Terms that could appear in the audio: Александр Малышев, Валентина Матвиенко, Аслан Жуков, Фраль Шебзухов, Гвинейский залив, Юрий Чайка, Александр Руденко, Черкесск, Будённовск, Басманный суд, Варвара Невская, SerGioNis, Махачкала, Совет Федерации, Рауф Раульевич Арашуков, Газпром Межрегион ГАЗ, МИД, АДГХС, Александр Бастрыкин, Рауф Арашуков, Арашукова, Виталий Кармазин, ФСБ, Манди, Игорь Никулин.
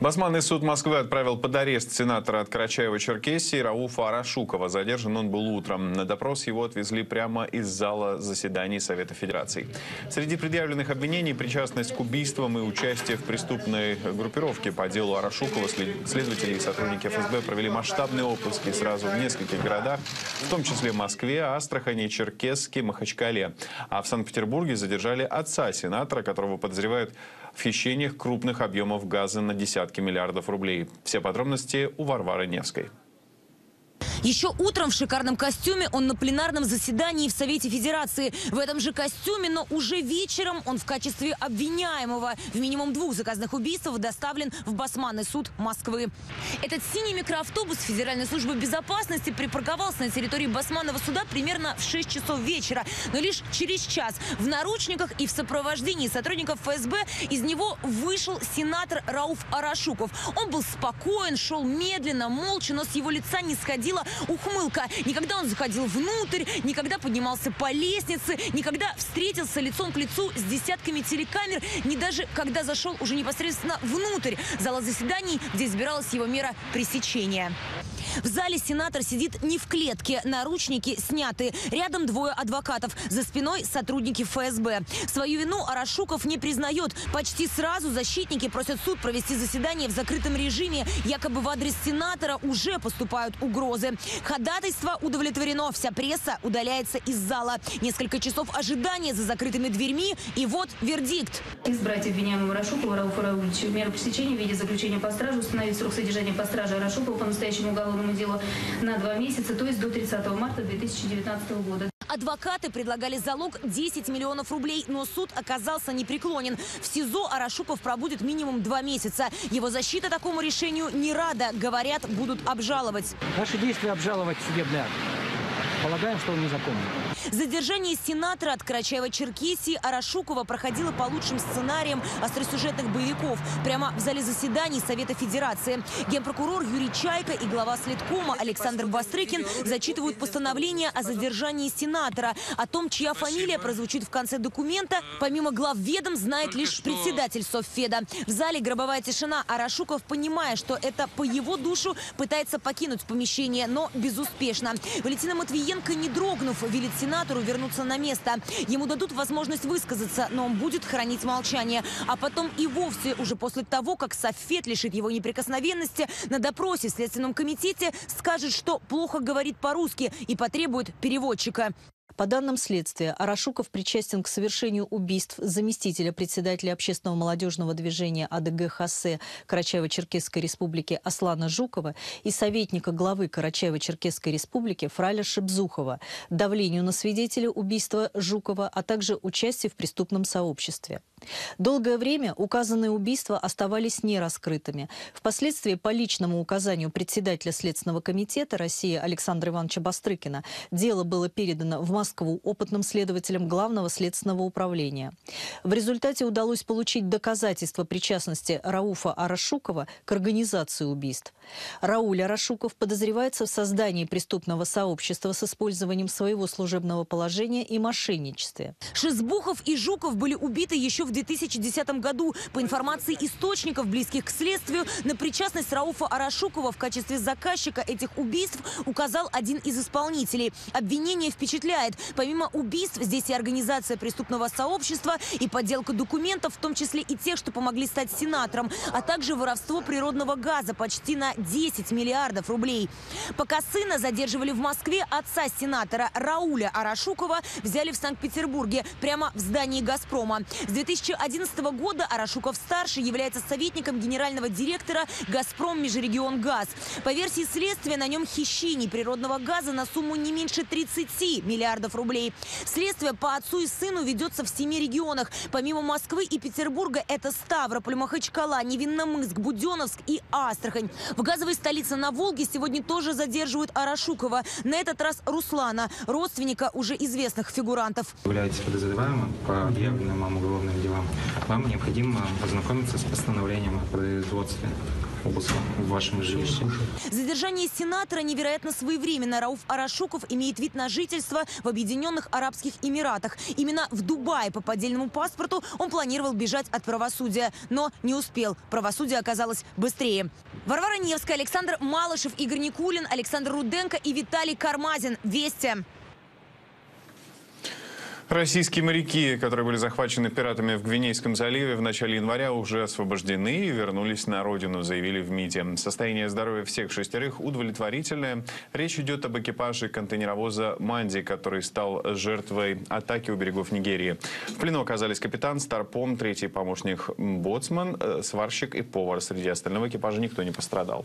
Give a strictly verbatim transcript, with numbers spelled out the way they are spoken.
Басманный суд Москвы отправил под арест сенатора от Карачаево-Черкесии Рауфа Арашукова. Задержан он был утром. На допрос его отвезли прямо из зала заседаний Совета Федерации. Среди предъявленных обвинений причастность к убийствам и участие в преступной группировке. По делу Арашукова следователи и сотрудники ФСБ провели масштабные обыски сразу в нескольких городах, в том числе Москве, Астрахани, Черкесске, Махачкале. А в Санкт-Петербурге задержали отца сенатора, которого подозревают в хищениях крупных объемов газа на десятки миллиардов рублей. Все подробности у Варвары Невской. Еще утром в шикарном костюме он на пленарном заседании в Совете Федерации. В этом же костюме, но уже вечером он в качестве обвиняемого в минимум двух заказных убийствах доставлен в Басманный суд Москвы. Этот синий микроавтобус Федеральной службы безопасности припарковался на территории Басманного суда примерно в шесть часов вечера. Но лишь через час в наручниках и в сопровождении сотрудников ФСБ из него вышел сенатор Рауф Арашуков. Он был спокоен, шел медленно, молча, но с его лица не сходило ухмылка. Никогда он заходил внутрь, никогда поднимался по лестнице, никогда встретился лицом к лицу с десятками телекамер, не даже когда зашел уже непосредственно внутрь зала заседаний, где избиралась его мера пресечения. В зале сенатор сидит не в клетке, наручники сняты. Рядом двое адвокатов, за спиной сотрудники ФСБ. Свою вину Арашуков не признает. Почти сразу защитники просят суд провести заседание в закрытом режиме. Якобы в адрес сенатора уже поступают угрозы. Ходатайство удовлетворено. Вся пресса удаляется из зала. Несколько часов ожидания за закрытыми дверьми. И вот вердикт. Избрать обвиняемого Арашукова Рауфа Раульевича меру пресечения в виде заключения по страже, установить срок содержания по страже Арашукова по настоящему уголовному делу на два месяца, то есть до тридцатого марта две тысячи девятнадцатого года. Адвокаты предлагали залог десять миллионов рублей, но суд оказался непреклонен. В СИЗО Арашуков пробудет минимум два месяца. Его защита такому решению не рада. Говорят, будут обжаловать. Наши действия обжаловать судебный акт. Полагаем, что он незаконный. Задержание сенатора от Карачаево-Черкесии Арашукова проходило по лучшим сценариям остросюжетных боевиков. Прямо в зале заседаний Совета Федерации. Генпрокурор Юрий Чайка и глава Следкома Александр Бастрыкин зачитывают постановление о задержании сенатора. О том, чья фамилия прозвучит в конце документа, помимо глав ведом, знает лишь председатель Совфеда. В зале гробовая тишина. Арашуков, понимая, что это по его душу, пытается покинуть помещение, но безуспешно. Валентина Матвиенко, не дрогнув, велит сенатору вернуться на место. Ему дадут возможность высказаться, но он будет хранить молчание. А потом и вовсе, уже после того, как Совфед лишит его неприкосновенности, на допросе в Следственном комитете скажет, что плохо говорит по-русски и потребует переводчика. По данным следствия, Арашуков причастен к совершению убийств заместителя председателя общественного молодежного движения А Д Г Х С Карачаево-Черкесской республики Аслана Жукова и советника главы Карачаево-Черкесской республики Фраля Шебзухова, давлению на свидетеля убийства Жукова, а также участию в преступном сообществе. Долгое время указанные убийства оставались нераскрытыми. Впоследствии по личному указанию председателя Следственного комитета России Александра Ивановича Бастрыкина дело было передано в Москву опытным следователям Главного следственного управления. В результате удалось получить доказательства причастности Рауфа Арашукова к организации убийств. Рауль Арашуков подозревается в создании преступного сообщества с использованием своего служебного положения и мошенничестве. Шебзухов и Жуков были убиты еще в В две тысячи десятом году. По информации источников, близких к следствию, на причастность Рауфа Арашукова в качестве заказчика этих убийств указал один из исполнителей. Обвинение впечатляет. Помимо убийств, здесь и организация преступного сообщества, и подделка документов, в том числе и тех, что помогли стать сенатором, а также воровство природного газа почти на десять миллиардов рублей. Пока сына задерживали в Москве, отца сенатора Рауля Арашукова взяли в Санкт-Петербурге, прямо в здании «Газпрома». С две тысячи одиннадцатого года Арашуков-старший является советником генерального директора «Газпром Межрегион ГАЗ». По версии следствия, на нем хищение природного газа на сумму не меньше тридцати миллиардов рублей. Следствие по отцу и сыну ведется в семи регионах. Помимо Москвы и Петербурга, это Ставрополь, Махачкала, Невинномыск, Будённовск и Астрахань. В газовой столице на Волге сегодня тоже задерживают Арашукова. На этот раз Руслана, родственника уже известных фигурантов. Является подозреваемым по объявленному уголовному делу делам, вам необходимо ознакомиться с постановлением о производстве обыска в вашем жилище. Задержание сенатора невероятно своевременно. Рауф Арашуков имеет вид на жительство в Объединенных Арабских Эмиратах. Именно в Дубае по поддельному паспорту он планировал бежать от правосудия, но не успел. Правосудие оказалось быстрее. Варвара Невская, Александр Малышев, Игорь Никулин, Александр Руденко и Виталий Кармазин. Вести. Российские моряки, которые были захвачены пиратами в Гвинейском заливе в начале января, уже освобождены и вернулись на родину, заявили в МИДе. Состояние здоровья всех шестерых удовлетворительное. Речь идет об экипаже контейнеровоза «Манди», который стал жертвой атаки у берегов Нигерии. В плену оказались капитан, старпом, третий помощник боцман, сварщик и повар. Среди остального экипажа никто не пострадал.